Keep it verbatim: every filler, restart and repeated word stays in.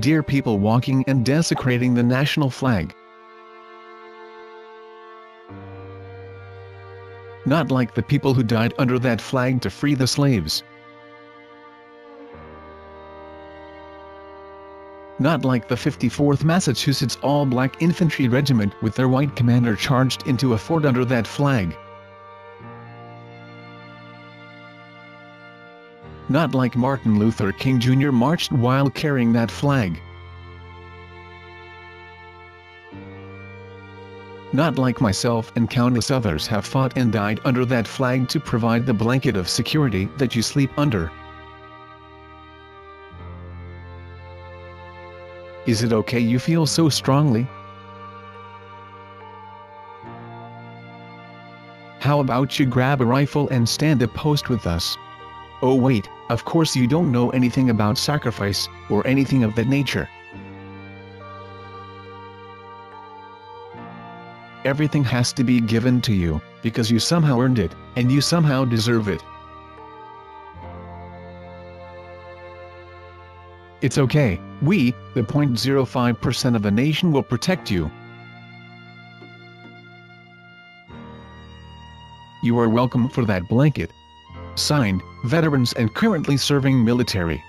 dear people walking and desecrating the national flag. Not like the people who died under that flag to free the slaves. Not like the fifty-fourth Massachusetts All-Black Infantry Regiment with their white commander charged into a fort under that flag. Not like Martin Luther King Junior marched while carrying that flag. Not like myself and countless others have fought and died under that flag to provide the blanket of security that you sleep under. Is it okay you feel so strongly? How about you grab a rifle and stand a post with us? Oh wait, of course you don't know anything about sacrifice, or anything of that nature. Everything has to be given to you, because you somehow earned it, and you somehow deserve it. It's okay, we, the zero point zero five percent of the nation, will protect you. You are welcome for that blanket. Signed, Veterans and currently serving military.